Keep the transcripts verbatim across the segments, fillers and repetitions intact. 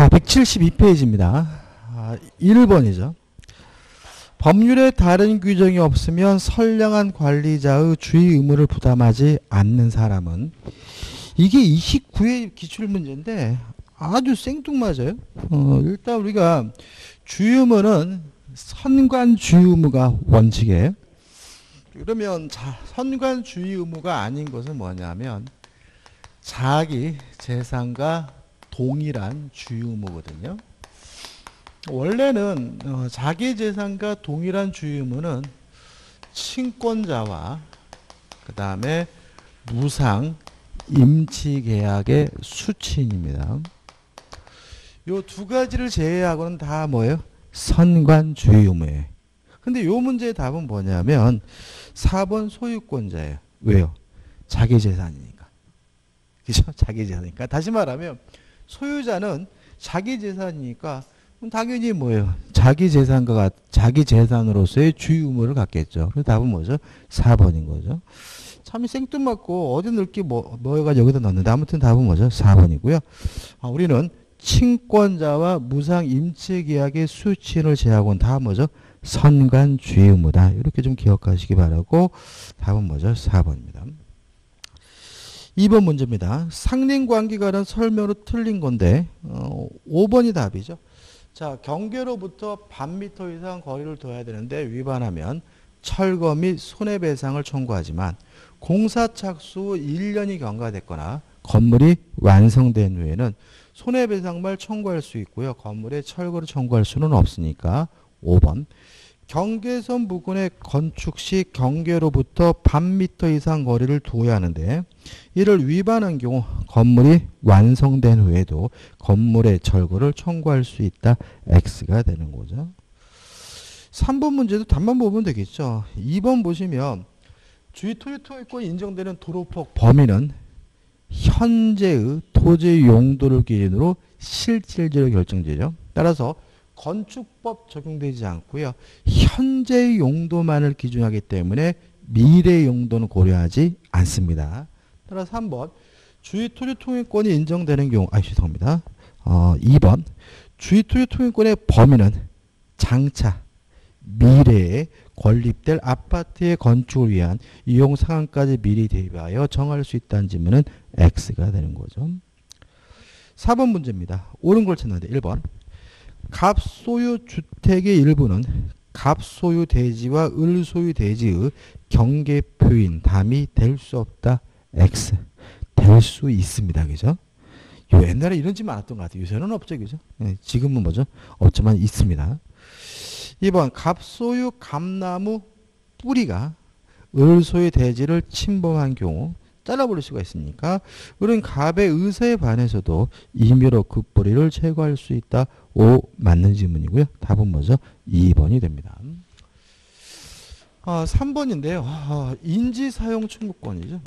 자, 백칠십이 페이지입니다. 아, 일 번이죠. 법률에 다른 규정이 없으면 선량한 관리자의 주의 의무를 부담하지 않는 사람은, 이게 이십구 회 기출문제인데 아주 생뚱맞아요. 어, 일단 우리가 주의 의무는 선관 주의 의무가 원칙이에요. 그러면 자, 선관 주의 의무가 아닌 것은 뭐냐면 자기 재산과 동일한 주의 의무거든요. 원래는 어, 자기 재산과 동일한 주의 의무는 친권자와 그 다음에 무상 임치계약의 수친입니다. 요 두 가지를 제외하고는 다 뭐예요? 선관 주의 의무예요. 근데 요 문제의 답은 뭐냐면 사 번 소유권자예요. 왜요? 자기 재산이니까. 그죠? 자기 재산이니까. 다시 말하면 소유자는 자기 재산이니까 당연히 뭐예요? 자기 재산과 자기 재산으로서의 주의 의무를 갖겠죠. 그 답은 뭐죠? 사 번인 거죠. 참 생뚱맞고 어디 넣을게 뭐, 뭐가 여기다 넣는다. 아무튼 답은 뭐죠? 사 번이고요. 아, 우리는 친권자와 무상 임치계약의 수친을 제하고는 다 뭐죠? 선관 주의 의무다. 이렇게 좀 기억하시기 바라고 답은 뭐죠? 사 번입니다. 이 번 문제입니다. 상린관계관은 설명으로 틀린 건데 어, 오 번이 답이죠. 자, 경계로부터 반 미터 이상 거리를 둬야 되는데 위반하면 철거 및 손해배상을 청구하지만 공사 착수 일 년이 경과됐거나 건물이 완성된 후에는 손해배상만 청구할 수 있고요. 건물의 철거를 청구할 수는 없으니까 오 번. 경계선 부근의 건축 시 경계로부터 반 미터 이상 거리를 두어야 하는데 이를 위반한 경우 건물이 완성된 후에도 건물의 철거를 청구할 수 있다. X가 되는 거죠. 삼 번 문제도 답만 보면 되겠죠. 이 번 보시면 주위 토지 토익권이 인정되는 도로폭 범위는 현재의 토지 용도를 기준으로 실질적으로 결정되죠. 따라서 건축법 적용되지 않고요. 현재의 용도만을 기준하기 때문에 미래의 용도는 고려하지 않습니다. 따라서 삼 번 주위 토지 통행권이 인정되는 경우 아 죄송합니다. 어, 이 번 주위 토지 통행권의 범위는 장차 미래에 건립될 아파트의 건축을 위한 이용 상황까지 미리 대비하여 정할 수 있다는 질문은 X가 되는 거죠. 사 번 문제입니다. 옳은 걸 찾는데 일 번 갑소유주택의 일부는 갑소유대지와 을소유대지의 경계표인 담이 될 수 없다. X. 될 수 있습니다. 그죠? 요 옛날에 이런 집 많았던 것 같아요. 요새는 없죠. 그죠? 네, 지금은 뭐죠? 없지만 있습니다. 이 번 갑소유 감나무 뿌리가 을소유 대지를 침범한 경우 잘라버릴 수가 있으니까 을은 갑의 의사에 반해서도 임의로 그 뿌리를 제거할 수 있다. 오 맞는 질문이고요. 답은 뭐죠? 이 번이 됩니다. 아, 삼 번인데요. 아, 인지사용청구권이죠.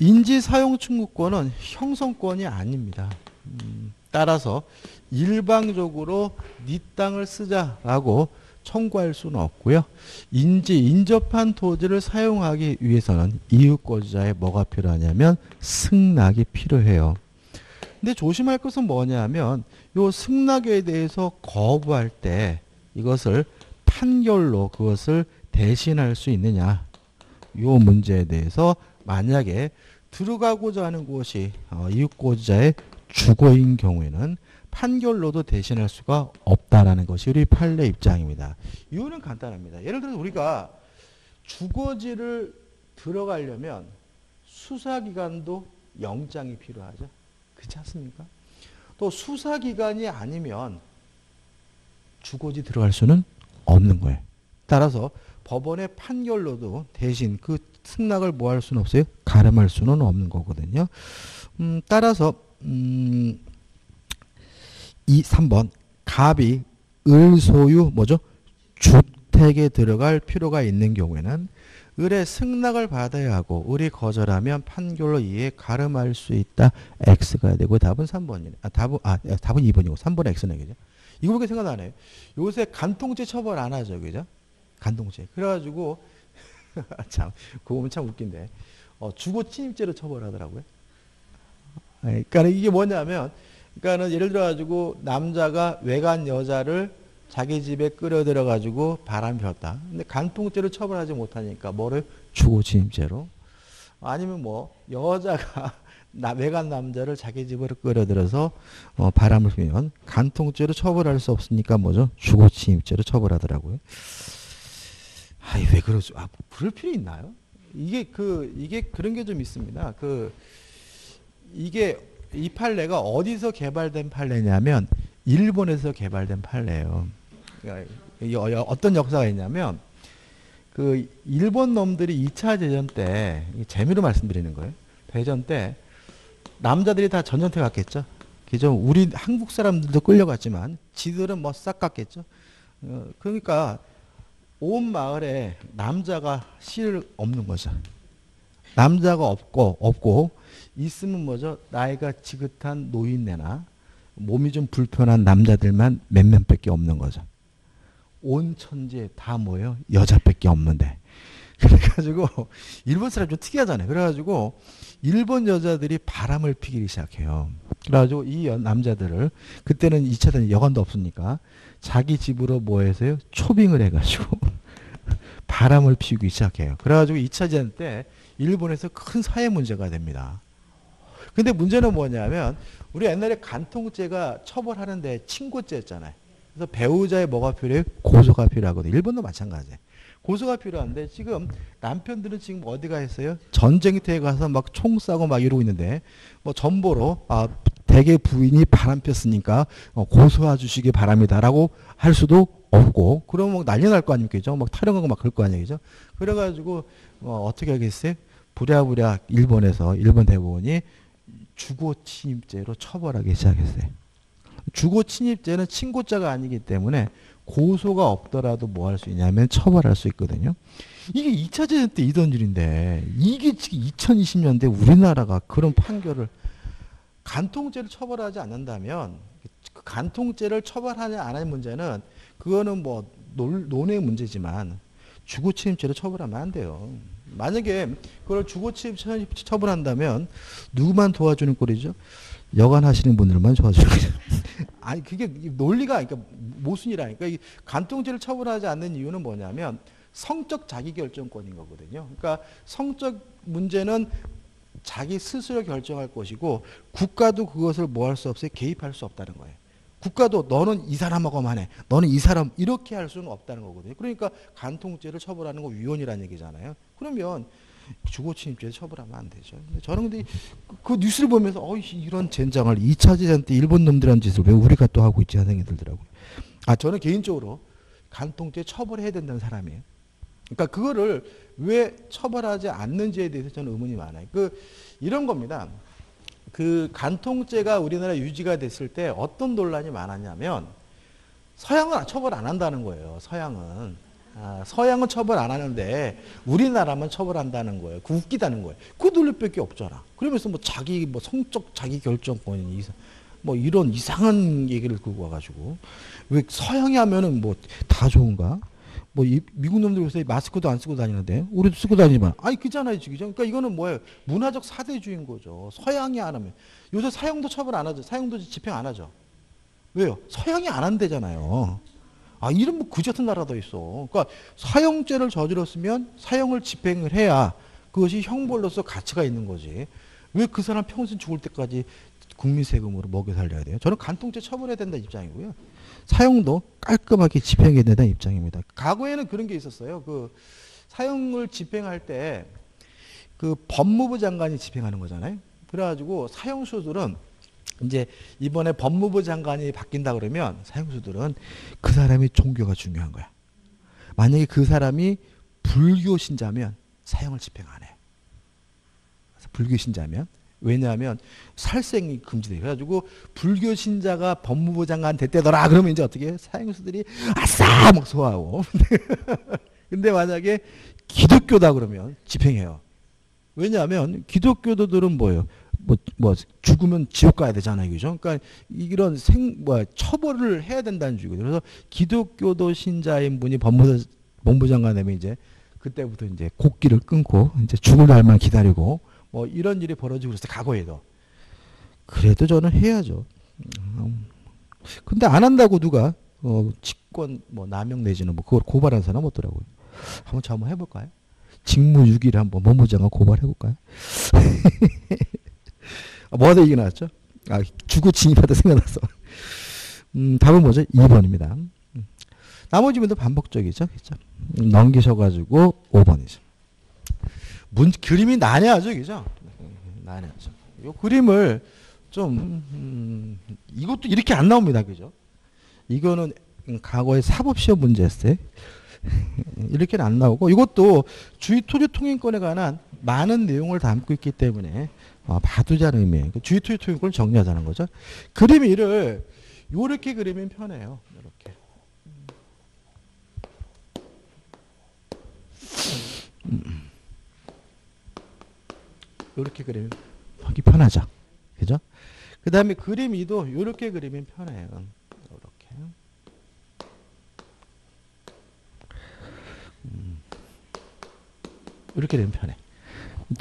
인지사용청구권은 형성권이 아닙니다. 음, 따라서 일방적으로 네 땅을 쓰자라고 청구할 수는 없고요. 인지 인접한 토지를 사용하기 위해서는 이웃 거주자의 뭐가 필요하냐면 승낙이 필요해요. 근데 조심할 것은 뭐냐면 요 승낙에 대해서 거부할 때 이것을 판결로 그것을 대신할 수 있느냐. 요 문제에 대해서 만약에 들어가고자 하는 곳이 이웃 거주자의 주거인 경우에는 판결로도 대신할 수가 없다라는 것이 우리 판례 입장입니다. 이유는 간단합니다. 예를 들어서 우리가 주거지를 들어가려면 수사기관도 영장이 필요하죠. 그렇지 않습니까? 또 수사기관이 아니면 주거지 들어갈 수는 없는 거예요. 따라서 법원의 판결로도 대신 그 승낙을 뭐 할 수는 없어요? 가름할 수는 없는 거거든요. 음, 따라서 음, 이, 삼 번 갑이 을소유 뭐죠? 주택에 들어갈 필요가 있는 경우에는 을의 승낙을 받아야 하고 을이 거절하면 판결로 이에 가름할 수 있다. X가 되고 답은 삼 번이네. 아, 답은, 아, 답은 이 번이고 삼 번 X네. 그죠? 이거 밖에 생각 안 해요. 요새 간통죄 처벌 안 하죠. 그죠? 간통죄. 그래가지고 참 그거 보면 참 웃긴데 어, 주거 침입죄로 처벌하더라고요. 그러니까 이게 뭐냐면, 그러니까는 예를 들어가지고 남자가 외간 여자를 자기 집에 끌어들여가지고 바람 피웠다. 근데 간통죄로 처벌하지 못하니까 뭐를? 주거침입죄로. 아니면 뭐 여자가 나, 외간 남자를 자기 집으로 끌어들여서 어, 바람을 피면 간통죄로 처벌할 수 없으니까 뭐죠? 주거침입죄로 처벌하더라고요. 아이 왜 그러죠? 아 그럴 필요 있나요? 이게 그 이게 그런 게 좀 있습니다. 그 이게 이 판례가 어디서 개발된 판례냐면 일본에서 개발된 판례예요. 어떤 역사가 있냐면 그 일본 놈들이 이 차 대전 때, 재미로 말씀드리는 거예요. 대전 때 남자들이 다 전쟁터 갔겠죠. 그죠? 우리 한국 사람들도 끌려갔지만 지들은 뭐 싹 갔겠죠. 그러니까 온 마을에 남자가 씨를 없는 거죠. 남자가 없고 없고 있으면 뭐죠? 나이가 지긋한 노인네나 몸이 좀 불편한 남자들만 몇몇 밖에 없는 거죠. 온 천지에 다 모여 여자밖에 없는데. 그래가지고 일본 사람 좀 특이하잖아요. 그래가지고 일본 여자들이 바람을 피기 시작해요. 그래가지고 이 남자들을 그때는 이 차 대전 여관도 없으니까 자기 집으로 뭐 해서요? 초빙을 해가지고 바람을 피우기 시작해요. 그래가지고 이 차 대전 때 일본에서 큰 사회 문제가 됩니다. 근데 문제는 뭐냐면 우리 옛날에 간통죄가 처벌하는데 친고죄였잖아요. 그래서 배우자의 뭐가 필요해요? 고소가 필요하거든요. 일본도 마찬가지예요. 고소가 필요한데 지금 남편들은 지금 어디가 있어요? 전쟁터에 가서 막 총 쏘고 막 이러고 있는데 뭐 전보로 아 대개 부인이 바람 폈으니까 어, 고소해 주시기 바랍니다라고 할 수도 없고 그러면 막 난리 날 거 아닙니까? 그죠? 막 타령하고 막 그럴 거 아니겠죠? 그래가지고 어, 어떻게 하겠어요? 부랴부랴 일본에서 일본 대법원이 주거침입죄로 처벌하기 시작했어요. 주거침입죄는 친고죄가 아니기 때문에 고소가 없더라도 뭐 할 수 있냐면 처벌할 수 있거든요. 이게 이 차 대전 때 이던 일인데 이게 지금 이천이십 년대 우리나라가 그런 판결을 간통죄를 처벌하지 않는다면 간통죄를 처벌하냐 안 하는 문제는 그거는 뭐 논의 문제지만 주거침입죄로 처벌하면 안 돼요. 만약에 그걸 주거침입 처벌한다면 누구만 도와주는 꼴이죠? 여관하시는 분들만 도와주는 거죠. 아니 그게 논리가 그러니까 모순이라니까. 이 간통죄를 처벌하지 않는 이유는 뭐냐면 성적 자기결정권인 거거든요. 그러니까 성적 문제는 자기 스스로 결정할 것이고 국가도 그것을 뭐 할 수 없어요? 개입할 수 없다는 거예요. 국가도 너는 이 사람하고만 해. 너는 이 사람 이렇게 할 수는 없다는 거거든요. 그러니까 간통죄를 처벌하는 거 위헌이라는 얘기잖아요. 그러면 주거침입죄 처벌하면 안 되죠. 저는 근데 그 뉴스를 보면서 어 이런 젠장을 이 차 대전 때 일본 놈들한 짓을 왜 우리가 또 하고 있지 하는 생각이 들더라고요. 아 저는 개인적으로 간통죄 처벌해야 된다는 사람이에요. 그러니까 그거를 왜 처벌하지 않는지에 대해서 저는 의문이 많아요. 그 이런 겁니다. 그 간통죄가 우리나라 유지가 됐을 때 어떤 논란이 많았냐면 서양은 처벌 안 한다는 거예요. 서양은. 아, 서양은 처벌 안 하는데 우리나라만 처벌한다는 거예요. 그 웃기다는 거예요. 그 논리밖에 없잖아. 그러면서 뭐 자기 뭐 성적 자기 결정권이 뭐 이런 이상한 얘기를 끌고 와가지고 왜 서양이 하면은 뭐 다 좋은가? 뭐 이, 미국 놈들 요새 마스크도 안 쓰고 다니는데 우리도 쓰고 다니지만 아니 그잖아요 지금. 그러니까 이거는 뭐예요? 문화적 사대주의인 거죠. 서양이 안 하면 요새 사형도 처벌 안 하죠. 사형도 집행 안 하죠. 왜요? 서양이 안 한대잖아요. 아 이런 뭐 그지 같은 나라도 있어. 그러니까 사형죄를 저질렀으면 사형을 집행을 해야 그것이 형벌로서 가치가 있는 거지. 왜 그 사람 평생 죽을 때까지 국민 세금으로 먹여 살려야 돼요? 저는 간통죄 처벌해야 된다는 입장이고요. 사형도 깔끔하게 집행해야 된다는 입장입니다. 과거에는 그런 게 있었어요. 그 사형을 집행할 때 그 법무부 장관이 집행하는 거잖아요. 그래가지고 사형수들은 이제 이번에 법무부 장관이 바뀐다 그러면 사형수들은 그 사람이 종교가 중요한 거야. 만약에 그 사람이 불교 신자면 사형을 집행 안 해. 불교 신자면. 왜냐하면 살생이 금지돼요. 그래가지고 불교 신자가 법무부 장관 됐대더라. 그러면 이제 어떻게 해요? 사형수들이 아싸! 막 소화하고. 근데 만약에 기독교다 그러면 집행해요. 왜냐하면 기독교도들은 뭐예요? 뭐, 뭐, 죽으면 지옥 가야 되잖아요. 그죠? 그러니까 이런 생, 뭐, 처벌을 해야 된다는 주의거든요. 그래서 기독교도 신자인 분이 법무부, 법무장관 되면 이제 그때부터 이제 곡기를 끊고 이제 죽을 날만 기다리고 뭐 이런 일이 벌어지고 있었어요. 과거에도. 그래도 저는 해야죠. 근데 안 한다고 누가 어, 직권 뭐 남용 내지는 뭐 그걸 고발한 사람 없더라고요. 한번 저 한번 해볼까요? 직무유기를 한번 법무장관 고발해볼까요? 뭐하다 얘기 나왔죠? 아, 주고 진입하다 생각나서. 음, 답은 뭐죠? 이 번입니다. 음. 나머지 분도 반복적이죠? 그죠? 음, 넘기셔가지고 오 번이죠. 문, 그림이 난해하죠? 그죠? 난해하죠. 요 그림을 좀, 음, 이것도 이렇게 안 나옵니다. 그죠? 이거는 과거의 사법시험 문제였어요. 이렇게는 안 나오고, 이것도 주의 토지 통행권에 관한 많은 내용을 담고 있기 때문에 어, 봐두자는 의미예요. 주의 토지 통행권을 정리하자는 거죠. 그림 이를 요렇게 그리면 편해요. 이렇게. 음. 요렇게 그리면 하기 편하죠. 그죠? 그 다음에 그림 이도 요렇게 그리면 편해요. 요렇게. 음. 이렇게 되면 편해.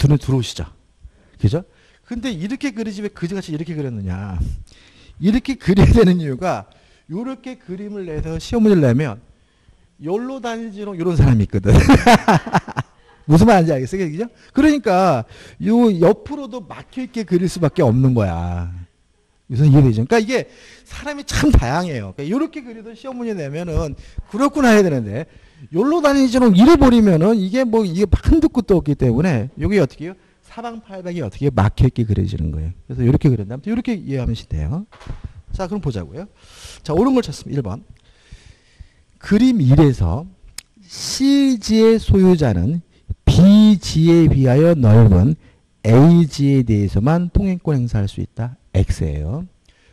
눈에 들어오시죠. 그죠? 근데 이렇게 그리지 왜 그지같이 이렇게 그렸느냐. 이렇게 그려야 되는 이유가, 요렇게 그림을 내서 시험 문제를 내면 열로 다니지롱 요런 사람이 있거든. 무슨 말인지 알겠어요? 그죠? 그러니까 요 옆으로도 막혀있게 그릴 수밖에 없는 거야. 우선 이해되죠? 그러니까 이게 사람이 참 다양해요. 그러니까 요렇게 그리던 시험 문제 내면은 그렇구나 해야 되는데, 열로 다니지롱 잃어버리면은 이게 뭐 이게 한두 끝도 없기 때문에 요게 어떻게 해요? 사방팔방이 어떻게 막혀있게 그려지는 거예요. 그래서 이렇게 그렸는데, 아무튼 이렇게 이해하면 돼요. 자, 그럼 보자고요. 자, 옳은 걸 찾습니다. 일 번. 그림 일에서 씨지의 소유자는 비지에 비하여 넓은 에이지에 대해서만 통행권 행사할 수 있다. X예요.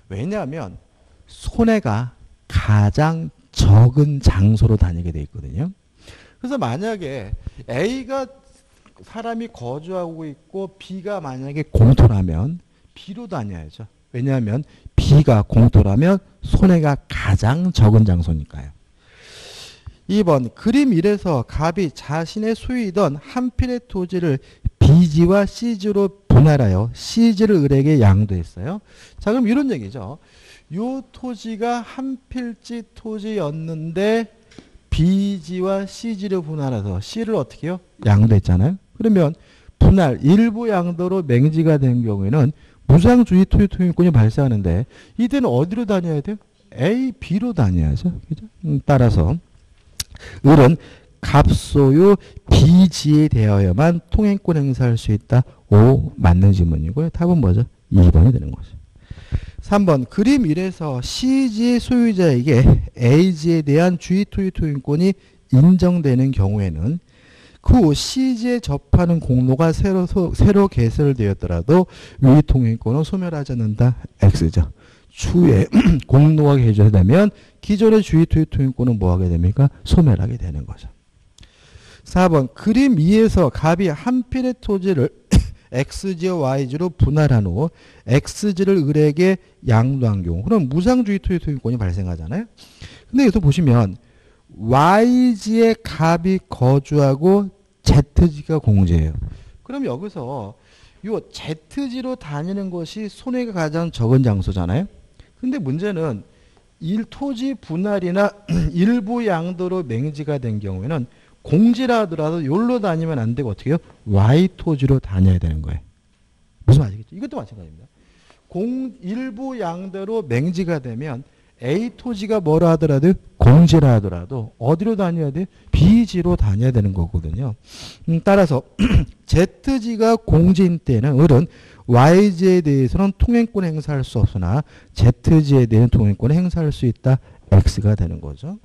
왜냐하면 손해가 가장 적은 장소로 다니게 돼 있거든요. 그래서 만약에 A가 사람이 거주하고 있고 B가 만약에 공토라면 B로 다녀야죠. 왜냐하면 B가 공토라면 손해가 가장 적은 장소니까요. 이 번. 그림 일에서 갑이 자신의 소유이던 한 필의 토지를 B지와 C지로 분할하여 C지를 을에게 양도했어요. 자, 그럼 이런 얘기죠. 요 토지가 한 필지 토지였는데 B지와 C지를 분할해서 C를 어떻게 해요? 양도했잖아요. 그러면 분할 일부 양도로 맹지가 된 경우에는 무상 주의 토지 통행권이 발생하는데, 이때는 어디로 다녀야 돼요? A, B로 다녀야죠. 그죠? 음, 따라서 을은 갑소유 B지에 대하여만 통행권 행사할 수 있다. 오, 맞는 질문이고요. 답은 뭐죠? 이 번이 되는 거죠. 삼 번. 그림 일에서 C지의 소유자에게 A지에 대한 주의 토지 통행권이 인정되는 경우에는 그 C지에 접하는 공로가 새로, 새로 개설되었더라도 위 통행권은 소멸하지 않는다. X죠. 추후에 공로가 개설되면 기존의 주의 토지 통행권은 뭐하게 됩니까? 소멸하게 되는 거죠. 사 번. 그림 이에서 갑이 한 필의 토지를 X지와 Y지로 분할한 후 X지를 을에게 양도한 경우, 그럼 무상주의 토지 통행권이 발생하잖아요. 근데 여기서 보시면 Y지의 갑이 거주하고 Z지가 공제예요. 그럼 여기서 요 Z지로 다니는 것이 손해가 가장 적은 장소잖아요. 근데 문제는 일토지 분할이나 일부 양도로 맹지가 된 경우에는 공지라 하더라도 여기로 다니면 안 되고 어떻게 해요? Y토지로 다녀야 되는 거예요. 무슨 말인지 아시겠죠? 이것도 마찬가지입니다. 공, 일부 양대로 맹지가 되면 A토지가 뭐라 하더라도 공지라 하더라도 어디로 다녀야 돼요? B지로 다녀야 되는 거거든요. 음, 따라서 Z지가 공지인 때는 을은 Y지에 대해서는 통행권 행사할 수 없으나 Z지에 대한 통행권 행사할 수 있다. X가 되는 거죠.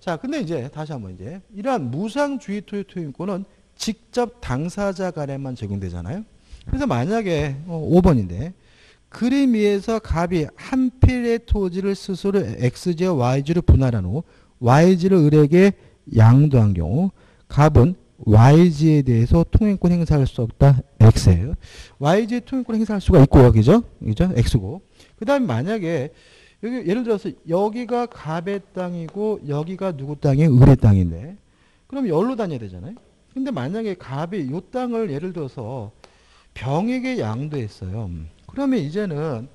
자, 근데 이제 다시 한번 이제 이러한 무상 주의 토지 통행권은 직접 당사자 간에만 적용되잖아요. 그래서 만약에 어, 오 번인데 그림 위에서 갑이 한 필의 토지를 스스로 X지와 Y지로 분할한 후 Y지를 을에게 양도한 경우 갑은 Y지에 대해서 통행권 행사할 수 없다. X예요. Y지에 통행권 행사할 수가 있고요. 그죠? 그죠? X고. 그 다음에 만약에 여기 예를 들어서 여기가 갑의 땅이고 여기가 누구 땅이에요? 을의 땅인데, 그럼 열로 다녀야 되잖아요. 근데 만약에 갑이 이 땅을 예를 들어서 병에게 양도했어요. 그러면 이제는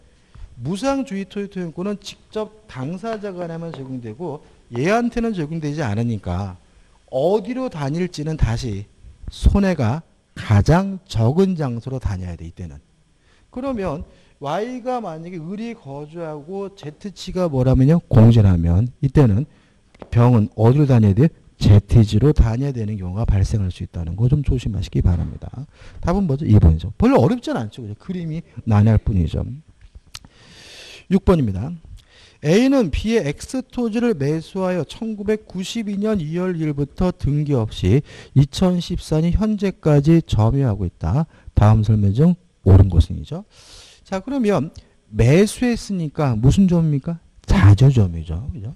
무상주의 토요토용권은 직접 당사자가 하나만 적용되고 얘한테는 적용되지 않으니까 어디로 다닐지는 다시 손해가 가장 적은 장소로 다녀야 돼, 이때는. 그러면 Y가 만약에 을이 거주하고 Z치가 뭐라면요? 공제라면 이때는 병은 어디로 다녀야 돼요? 제트지로 다녀야 되는 경우가 발생할 수 있다는 거 좀 조심하시기 바랍니다. 답은 뭐죠? 이 번이죠. 별로 어렵진 않죠. 그죠? 그림이 난해할 뿐이죠. 육 번입니다. A는 B의 X 토지를 매수하여 천구백구십이년 이월 일일부터 등기 없이 이천십사년 현재까지 점유하고 있다. 다음 설명 중 옳은 것은이죠. 자, 그러면 매수했으니까 무슨 점입니까? 자주점이죠. 그죠?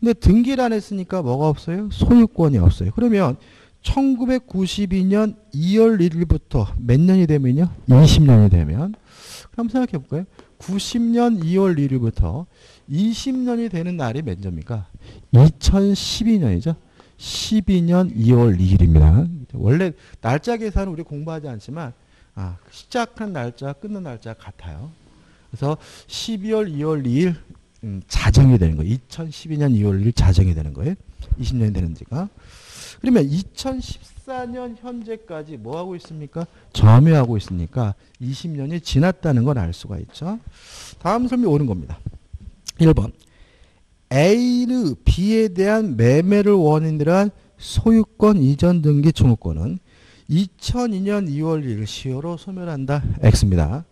근데 등기를 안 했으니까 뭐가 없어요? 소유권이 없어요. 그러면 천구백구십이년 이월 일일부터 몇 년이 되면요? 이십년이 되면. 그럼 생각해 볼까요? 구십년 이월 일일부터 이십년이 되는 날이 몇 년입니까? 이천십이년이죠. 십이년 이월 이일입니다. 원래 날짜 계산은 우리 공부하지 않지만 아, 시작한 날짜와 끝난 날짜가 같아요. 그래서 십이월 이월 이일 음, 자정이 되는 거예요. 이천십이년 이월 일일 자정이 되는 거예요. 이십년이 되는 지가. 그러면 이천십사년 현재까지 뭐 하고 있습니까? 점유하고 있으니까 이십년이 지났다는 걸 알 수가 있죠. 다음 설명이 옳은 겁니다. 일 번. A는 B에 대한 매매를 원인으로한 소유권 이전 등기 청구권은 이천이년 이월 일일 시효로 소멸한다. X입니다.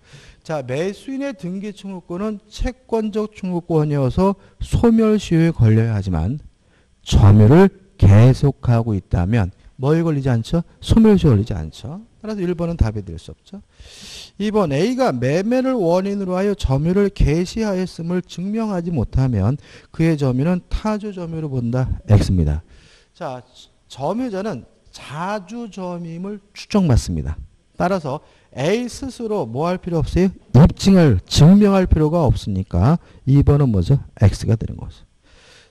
자, 매수인의 등기 청구권은 채권적 청구권이어서 소멸시효에 걸려야 하지만 점유를 계속하고 있다면 뭐에 걸리지 않죠? 소멸시효에 걸리지 않죠. 따라서 일 번은 답이 될 수 없죠. 이 번 A가 매매를 원인으로 하여 점유를 개시하였음을 증명하지 못하면 그의 점유는 타주 점유로 본다. X입니다. 자, 점유자는 자주 점임을 추정받습니다. 따라서 A 스스로 뭐 할 필요 없어요? 입증을, 증명할 필요가 없으니까 이 번은 뭐죠? X가 되는 거죠.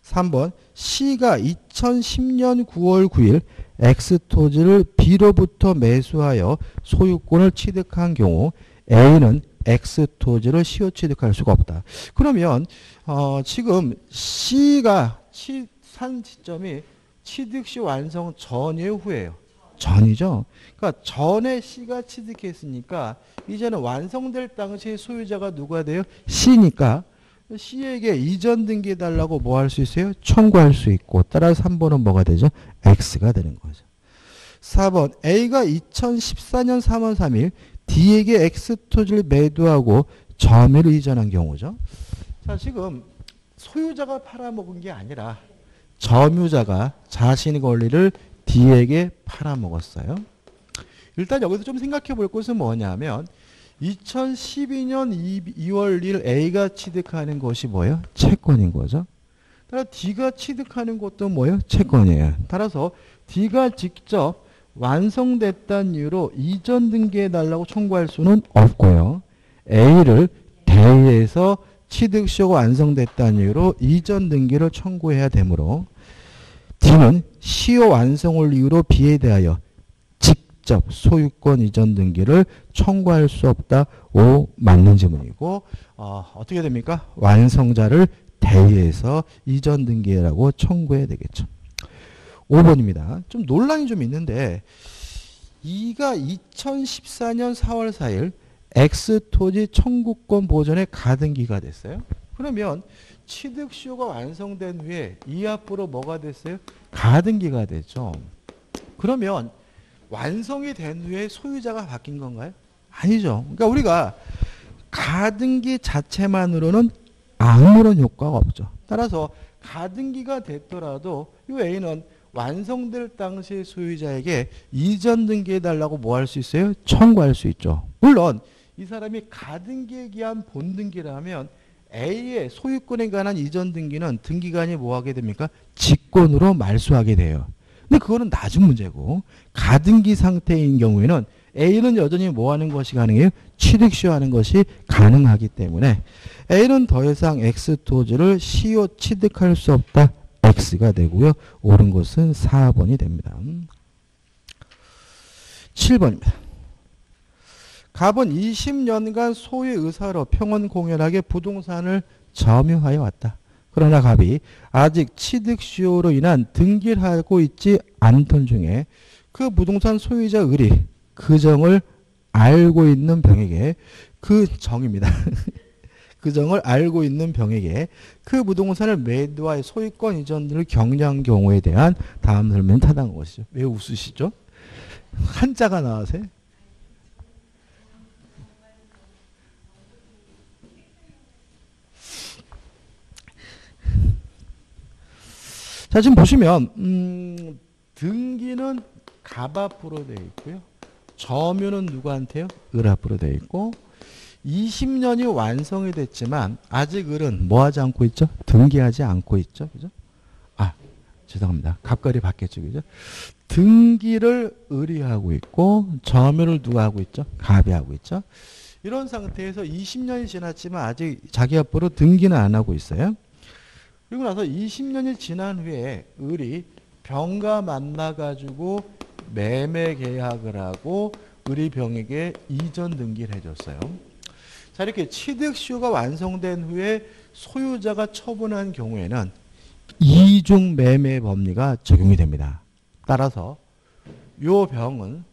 삼 번 C가 이천십년 구월 구일 X 토지를 B로부터 매수하여 소유권을 취득한 경우 A는 X 토지를 시효 취득할 수가 없다. 그러면 어, 지금 C가 치, 산 지점이 취득시 완성 전이에요, 후예요? 전이죠. 그러니까 전에 C가 취득했으니까 이제는 완성될 당시에 소유자가 누가 돼요? C니까 C에게 이전 등기해 달라고 뭐 할 수 있어요? 청구할 수 있고, 따라서 삼 번은 뭐가 되죠? X가 되는 거죠. 사 번 A가 이천십사년 삼월 삼일 D에게 X 토지를 매도하고 점유를 이전한 경우죠. 자, 지금 소유자가 팔아먹은 게 아니라 점유자가 자신의 권리를 D에게 팔아먹었어요. 일단 여기서 좀 생각해 볼 것은 뭐냐면 이천십이년 이월 일일 A가 취득하는 것이 뭐예요? 채권인 거죠. 따라서 D가 취득하는 것도 뭐예요? 채권이에요. 따라서 D가 직접 완성됐다는 이유로 이전 등기해달라고 청구할 수는 없고요. A를 대의해서 취득시효가 완성됐다는 이유로 이전 등기를 청구해야 되므로 D는 시효 완성을 이유로 B에 대하여 직접 소유권 이전 등기를 청구할 수 없다. 오, 맞는 지문이고 어, 어떻게 됩니까? 완성자를 대의해서 이전 등기라고 청구해야 되겠죠. 오 번입니다. 좀 논란이 좀 있는데 이가 이천십사년 사월 사일 X토지 청구권 보전의 가등기가 됐어요. 그러면 취득시효가 완성된 후에 이 앞으로 뭐가 됐어요? 가등기가 됐죠. 그러면 완성이 된 후에 소유자가 바뀐 건가요? 아니죠. 그러니까 우리가 가등기 자체만으로는 아무런 효과가 없죠. 따라서 가등기가 됐더라도 이 A는 완성될 당시의 소유자에게 이전 등기해달라고 뭐 할 수 있어요? 청구할 수 있죠. 물론 이 사람이 가등기에 기한 본등기라면 A의 소유권에 관한 이전 등기는 등기관이 뭐 하게 됩니까? 직권으로 말소하게 돼요. 근데 그거는 나중 문제고 가등기 상태인 경우에는 A는 여전히 뭐 하는 것이 가능해요? 취득시효 하는 것이 가능하기 때문에 A는 더 이상 X 토지를 시효 취득할 수 없다. X가 되고요. 옳은 것은 사 번이 됩니다. 칠 번입니다. 갑은 이십 년간 소위 의사로 평원 공연하게 부동산을 점유하여 왔다. 그러나 갑이 아직 취득시효로 인한 등기를 하고 있지 않던 중에 그 부동산 소유자 을이 그 정을 알고 있는 병에게 그 정입니다. 그 정을 알고 있는 병에게 그 부동산을 매도하여 소유권 이전을 경려한 경우에 대한 다음 설명이 타당한 것이죠. 왜 웃으시죠? 한자가 나와서요. 자, 지금 보시면 음, 등기는 갑 앞으로 되어 있고요. 점유는 누구한테요? 을 앞으로 되어 있고 이십 년이 완성이 됐지만 아직 을은 뭐 하지 않고 있죠? 등기하지 않고 있죠. 그죠? 아, 죄송합니다. 갑거리 바뀌었죠. 그죠? 등기를 을이 하고 있고 점유를 누가 하고 있죠? 갑이 하고 있죠. 이런 상태에서 이십 년이 지났지만 아직 자기 앞으로 등기는 안 하고 있어요. 그리고 나서 이십 년이 지난 후에 을이 병과 만나가지고 매매 계약을 하고 을이 병에게 이전 등기를 해줬어요. 자, 이렇게 취득시효가 완성된 후에 소유자가 처분한 경우에는 이중 매매 법리가 적용이 됩니다. 따라서 요 병은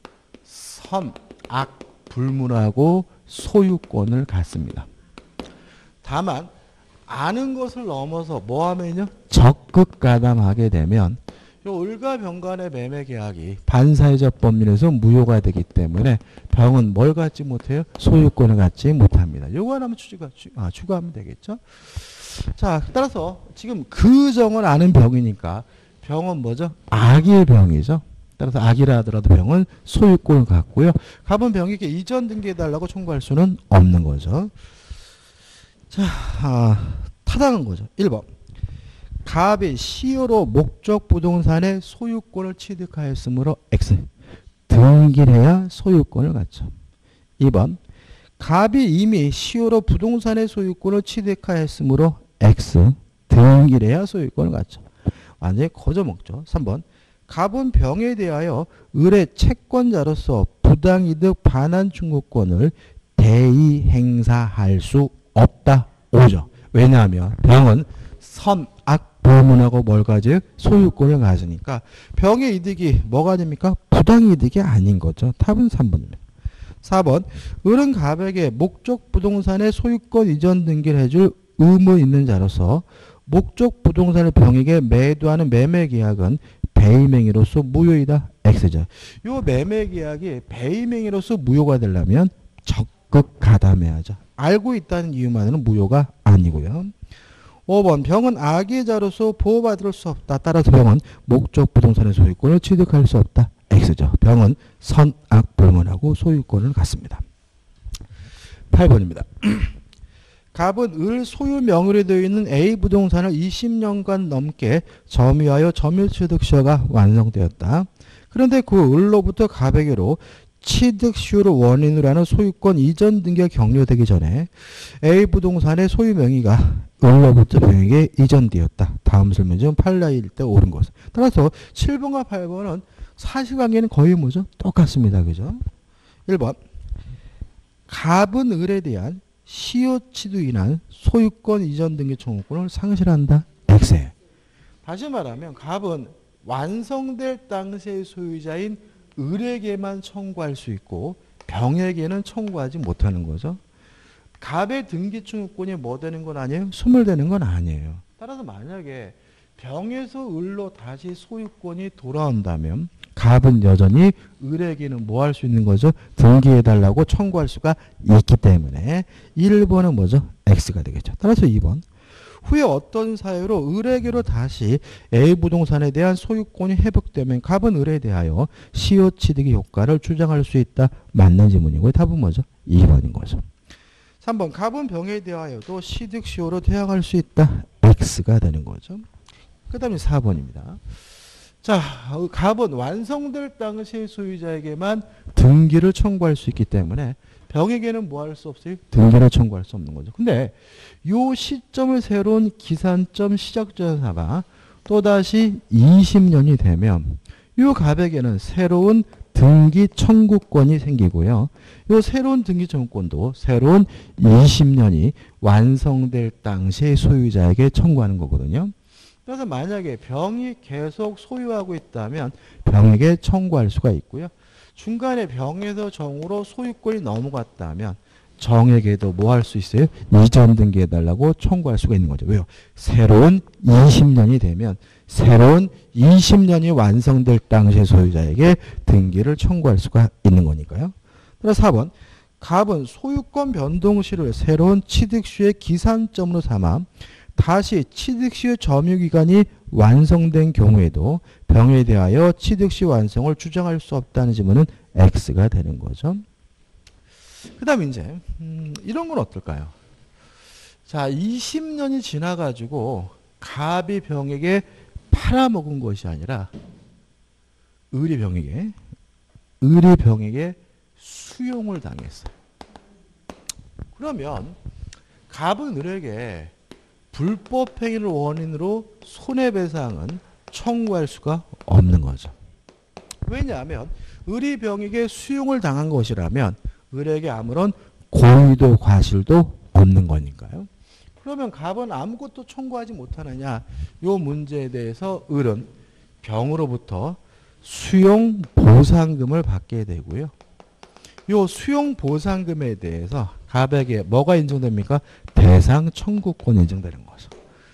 선악 불문하고 소유권을 갖습니다. 다만 아는 것을 넘어서 뭐 하면요? 적극 가담하게 되면 요 을과 병 간의 매매 계약이 반사회적 법률에서 무효가 되기 때문에 병은 뭘 갖지 못해요? 소유권을 갖지 못합니다. 요거 하나만 추가, 아, 추가하면 되겠죠? 자, 따라서 지금 그 정을 아는 병이니까 병은 뭐죠? 악의 병이죠. 따라서 악이라 하더라도 병은 소유권을 갖고요. 갑은 병에게 이전 등기해달라고 청구할 수는 없는 거죠. 자, 아, 타당한 거죠. 일 번. 갑이 시효로 목적 부동산의 소유권을 취득하였으므로 X. 등기를 해야 소유권을 갖죠. 이 번. 갑이 이미 시효로 부동산의 소유권을 취득하였으므로 X. 등기를 해야 소유권을 갖죠. 완전히 거저먹죠. 삼 번. 갑은 병에 대하여 을의 채권자로서 부당이득 반환 청구권을 대의 행사할 수 없다. 오죠. 왜냐하면 병은 선악 불문하고 뭘 가지? 소유권을 가지니까 병의 이득이 뭐가 됩니까? 부당이득이 아닌 거죠. 답은 삼 번입니다. 사 번. 을은 갑에게 목적 부동산의 소유권 이전 등기를 해줄 의무 있는 자로서 목적 부동산을 병에게 매도하는 매매 계약은 배임행위로서 무효이다. X죠. 요 매매 계약이 배임행위로서 무효가 되려면 적극 가담해야죠. 알고 있다는 이유만으로는 무효가 아니고요. 오 번. 병은 악의자로서 보호받을 수 없다. 따라서 병은 목적 부동산의 소유권을 취득할 수 없다. X죠. 병은 선악 불문하고 소유권을 갖습니다. 팔 번입니다. 갑은 을 소유 명의로 되어 있는 A 부동산을 이십 년간 넘게 점유하여 점유취득시효가 완성되었다. 그런데 그 을로부터 갑에게로 취득시효를 원인으로 하는 소유권 이전 등기가 격려되기 전에 A 부동산의 소유 명의가 을로부터 병에게 이전되었다. 다음 설문지는 판례일 때 옳은 것. 따라서 칠 번과 팔 번은 사실관계는 거의 뭐죠? 똑같습니다. 그죠? 일 번. 갑은 을에 대한 시효치도 인한 소유권 이전 등기 청구권을 상실한다. X에. 다시 말하면 갑은 완성될 당시의 소유자인 을에게만 청구할 수 있고 병에게는 청구하지 못하는 거죠. 갑의 등기 청구권이 뭐 되는 건 아니에요? 소멸되는 건 아니에요. 따라서 만약에 병에서 을로 다시 소유권이 돌아온다면 갑은 여전히 을에게는 뭐 할 수 있는 거죠? 등기해달라고 청구할 수가 있기 때문에 일 번은 뭐죠? X가 되겠죠. 따라서 이 번. 후에 어떤 사유로 을에게로 다시 A 부동산에 대한 소유권이 회복되면 갑은 을에 대하여 시효취득의 효과를 주장할 수 있다. 맞는 질문이고요. 답은 뭐죠? 이 번인 거죠. 삼 번. 갑은 병에 대하여도 취득시효로 대항할 수 있다. X가 되는 거죠. 그 다음에 사 번입니다. 자, 갑은 완성될 당시의 소유자에게만 등기를 청구할 수 있기 때문에 병에게는 뭐 할 수 없어요? 등기를 청구할 수 없는 거죠. 근데 요 시점을 새로운 기산점 시작점 삼아 또다시 이십 년이 되면 요 갑에게는 새로운 등기 청구권이 생기고요. 이 새로운 등기 청구권도 새로운 이십 년이 완성될 당시에 소유자에게 청구하는 거거든요. 그래서 만약에 병이 계속 소유하고 있다면 병에게 청구할 수가 있고요. 중간에 병에서 정으로 소유권이 넘어갔다면 정에게도 뭐 할 수 있어요? 이전 등기해달라고 청구할 수가 있는 거죠. 왜요? 새로운 이십 년이 되면 새로운 이십 년이 완성될 당시의 소유자에게 등기를 청구할 수가 있는 거니까요. 그래서 사 번, 갑은 소유권 변동시를 새로운 취득시의 기산점으로 삼아 다시 취득시의 점유기간이 완성된 경우에도 병에 대하여 취득시 완성을 주장할 수 없다는 지문은 X가 되는 거죠. 그 다음 이제 음, 이런 건 어떨까요? 자, 이십 년이 지나가지고 갑이 병에게 팔아먹은 것이 아니라 을이 병에게 을이 병에게 수용을 당했어요. 그러면 갑은 을에게 불법 행위를 원인으로 손해배상은 청구할 수가 없는 거죠. 왜냐하면 을이 병에게 수용을 당한 것이라면 을에게 아무런 고의도 과실도 없는 거니까요. 그러면 갑은 아무것도 청구하지 못하느냐. 이 문제에 대해서 을은 병으로부터 수용 보상금을 받게 되고요. 이 수용 보상금에 대해서 갑에게 뭐가 인정됩니까? 대상 청구권이 인정되는 거죠.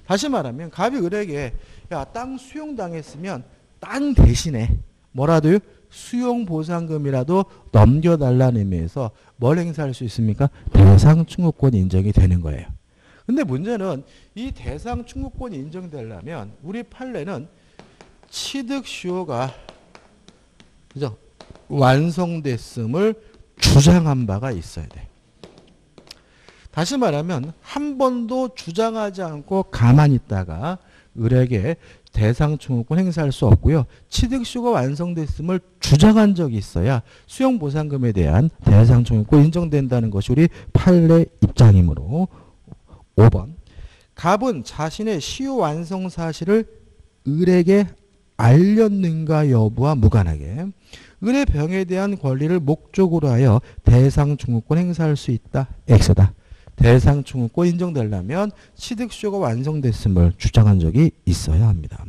다시 말하면 갑이 을에게 야, 땅 수용당했으면 땅 대신에 뭐라도요? 수용보상금이라도 넘겨달라는 의미에서 뭘 행사할 수 있습니까? 대상청구권이 인정이 되는 거예요. 근데 문제는 이 대상청구권이 인정되려면 우리 판례는 취득시효가 그죠? 완성됐음을 주장한 바가 있어야 돼. 다시 말하면 한 번도 주장하지 않고 가만히 있다가 을에게 대상청구권 행사할 수 없고요. 취득시효가 완성됐음을 주장한 적이 있어야 수용보상금에 대한 대상청구권 인정된다는 것이 우리 판례 입장이므로 오 번. 갑은 자신의 시효 완성 사실을 을에게 알렸는가 여부와 무관하게 을의 병에 대한 권리를 목적으로 하여 대상청구권 행사할 수 있다. X다. 대상청구권 인정되려면 취득시효가 완성됐음을 주장한 적이 있어야 합니다.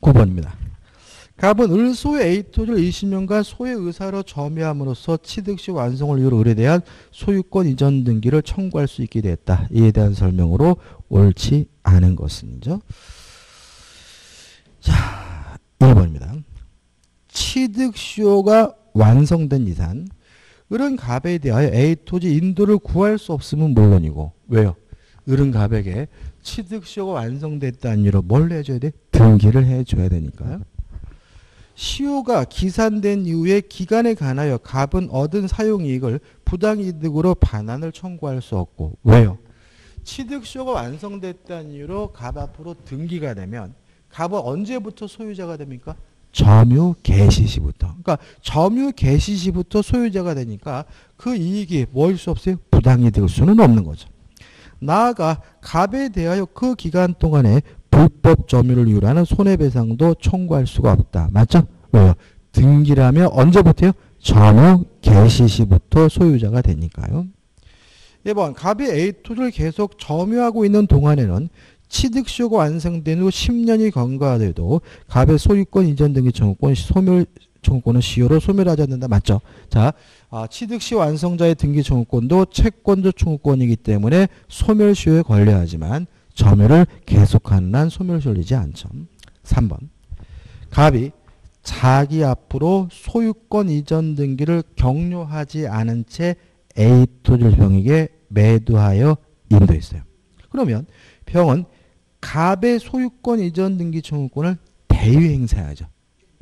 구 번입니다. 갑은 을 소유 A 토지를 이십 년간 소유 의사로 점유함으로써 취득시효 완성을 이유로 을에 대한 소유권 이전 등기를 청구할 수 있게 됐다. 이에 대한 설명으로 옳지 않은 것은죠. 자, 일 번입니다. 취득시효가 완성된 이상 을은 갑에 대하여 A 토지 인도를 구할 수 없음은 물론이고 왜요? 을은 갑에게 취득시효가 완성됐다는 이유로 뭘 해줘야 돼? 등기를 해줘야 되니까요. 시효가 기산된 이후의 기간에 관하여 갑은 얻은 사용이익을 부당이득으로 반환을 청구할 수 없고 왜요? 취득시효가 완성됐다는 이유로 갑 앞으로 등기가 되면 갑은 언제부터 소유자가 됩니까? 점유 개시 시부터. 그러니까 점유 개시 시부터 소유자가 되니까 그 이익이 뭐일 수 없어요? 부당이득일 수는 없는 거죠. 나아가 갑에 대하여 그 기간 동안에 불법 점유를 이유로 하는 손해배상도 청구할 수가 없다. 맞죠? 왜요? 등기라면 언제부터요? 점유 개시 시부터 소유자가 되니까요. 일 번. 갑이 A 토지를 계속 점유하고 있는 동안에는 취득시효가 완성된 후 십 년이 경과돼도 갑의 소유권 이전 등기 청구권 소멸 청구권은 시효로 소멸하지 않는다. 맞죠? 자, 아, 취득시 완성자의 등기 청구권도 채권적 청구권이기 때문에 소멸 시효에 걸려야지만 점유를 계속하는 한 소멸 시효이지 않죠. 삼 번. 갑이 자기 앞으로 소유권 이전 등기를 격려하지 않은 채 A 토지를 병에게 매도하여 인도했어요. 그러면 병은 갑의 소유권 이전 등기 청구권을 대위 행사하죠.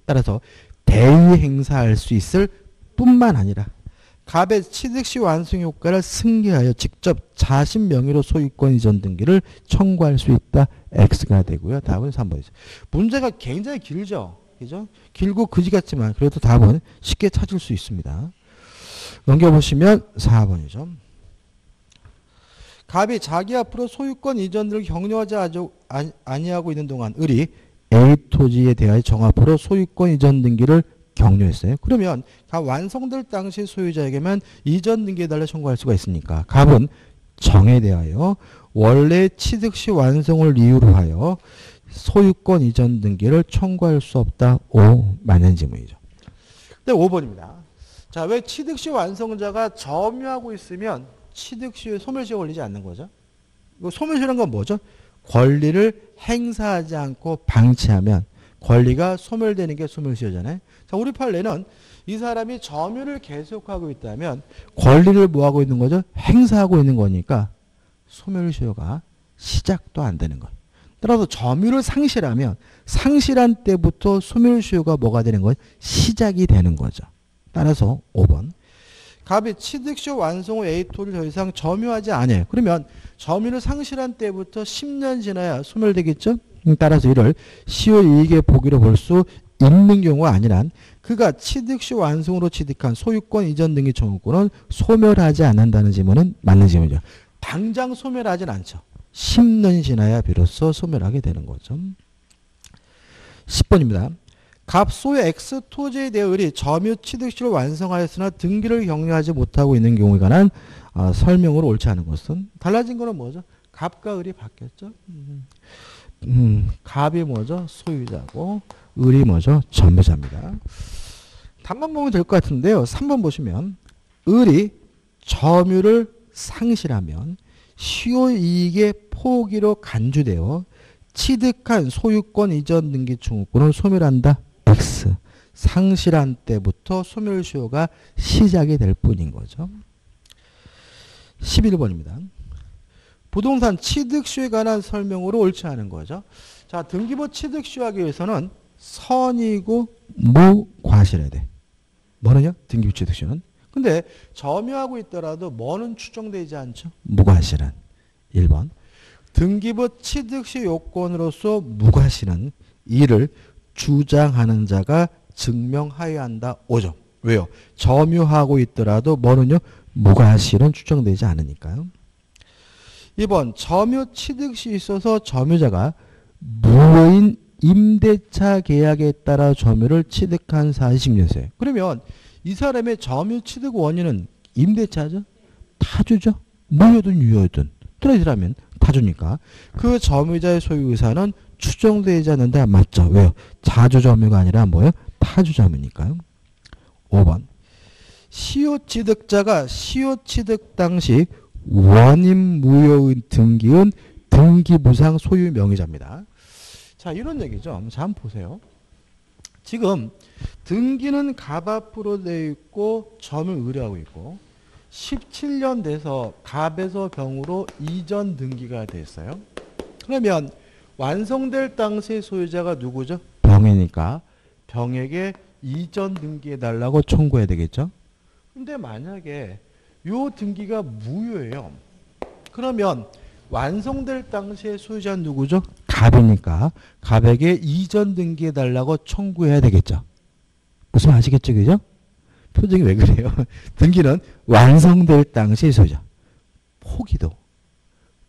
따라서 대위 행사할 수 있을 뿐만 아니라 갑의 취득시 완성 효과를 승계하여 직접 자신 명의로 소유권 이전 등기를 청구할 수 있다. X가 되고요. 답은 삼 번이죠. 문제가 굉장히 길죠. 그죠? 길고 그지 같지만 그래도 답은 쉽게 찾을 수 있습니다. 넘겨보시면 사 번이죠. 갑이 자기 앞으로 소유권 이전을 격려하지 아니, 아니하고 있는 동안 을이 A 토지에 대하여 정합으로 소유권 이전 등기를 격려했어요. 그러면 값 완성될 당시 소유자에게만 이전 등기에 달라 청구할 수가 있으니까 값은 정에 대하여 원래 취득시 완성을 이유로 하여 소유권 이전 등기를 청구할 수 없다. 오, 맞는 지문이죠. 네, 오 번입니다. 자, 왜 취득시 완성자가 점유하고 있으면 취득시의 소멸시효 걸리지 않는 거죠? 소멸시효란 건 뭐죠? 권리를 행사하지 않고 방치하면 권리가 소멸되는 게 소멸시효잖아요. 자, 우리 판례는 이 사람이 점유를 계속하고 있다면 권리를 뭐하고 있는 거죠? 행사하고 있는 거니까 소멸시효가 시작도 안 되는 거예요. 따라서 점유를 상실하면 상실한 때부터 소멸시효가 뭐가 되는 거예요? 시작이 되는 거죠. 따라서 오 번. 갑이 취득시효 완성 후 에이 토를 더 이상 점유하지 않아요. 그러면 점유를 상실한 때부터 십 년 지나야 소멸되겠죠? 따라서 이를 시효 이익의 보기로 볼 수 있는 경우가 아니란 그가 취득시효 완성으로 취득한 소유권 이전 등기 청구권은 소멸하지 않는다는 질문은 맞는 질문이죠. 당장 소멸하진 않죠. 십 년 지나야 비로소 소멸하게 되는 거죠. 십 번입니다. 갑 소유 X 토지에 대해 을이 점유 취득시효를 완성하였으나 등기를 격려하지 못하고 있는 경우에 관한 어, 설명으로 옳지 않은 것은 달라진 거는 뭐죠? 갑과 을이 바뀌었죠. 음. 음, 갑이 뭐죠? 소유자고 을이 뭐죠? 점유자입니다. 답만 보면 될 것 같은데요. 삼 번 보시면 을이 점유를 상실하면 시효이익의 포기로 간주되어 취득한 소유권 이전 등기 청구권을 소멸한다. X. 상실한 때부터 소멸시효가 시작이 될 뿐인 거죠. 십일 번입니다. 부동산 취득시효에 관한 설명으로 옳지 않은 거죠. 자, 등기부 취득시효하기 위해서는 선이고 무과실해야 돼. 뭐는요? 등기부 취득시효는. 근데 점유하고 있더라도 뭐는 추정되지 않죠? 무과실한. 일 번. 등기부 취득시 요건으로서 무과실한 이를 주장하는 자가 증명하여야 한다. 오 점. 왜요? 점유하고 있더라도 뭐는요? 무과실은 추정되지 않으니까요. 이 번. 점유 취득시에 있어서 점유자가 무효인 임대차 계약에 따라 점유를 취득한 사십 년세. 그러면 이 사람의 점유 취득 원인은 임대차죠? 타주죠? 무효든 유효든. 트레이드라면 타주니까. 그 점유자의 소유 의사는 추정되지 않는다. 맞죠? 왜요? 자주 점유가 아니라 뭐예요? 타주 점유니까요. 오 번. 시효 취득자가 시효 취득 당시 원인 무효의 등기은 등기부상 소유 명의자입니다. 자, 이런 얘기죠. 한번 보세요. 지금 등기는 갑 앞으로 되어 있고 점을 의뢰하고 있고 십칠 년 돼서 갑에서 병으로 이전 등기가 됐어요. 그러면 완성될 당시 소유자가 누구죠? 병이니까 병에게 이전 등기해달라고 청구해야 되겠죠. 근데 만약에 요 등기가 무효예요. 그러면 완성될 당시의 소유자는 누구죠? 갑이니까 갑에게 이전 등기해달라고 청구해야 되겠죠. 무슨 아시겠죠? 그죠? 표정이 왜 그래요? 등기는 완성될 당시의 소유자. 포기도.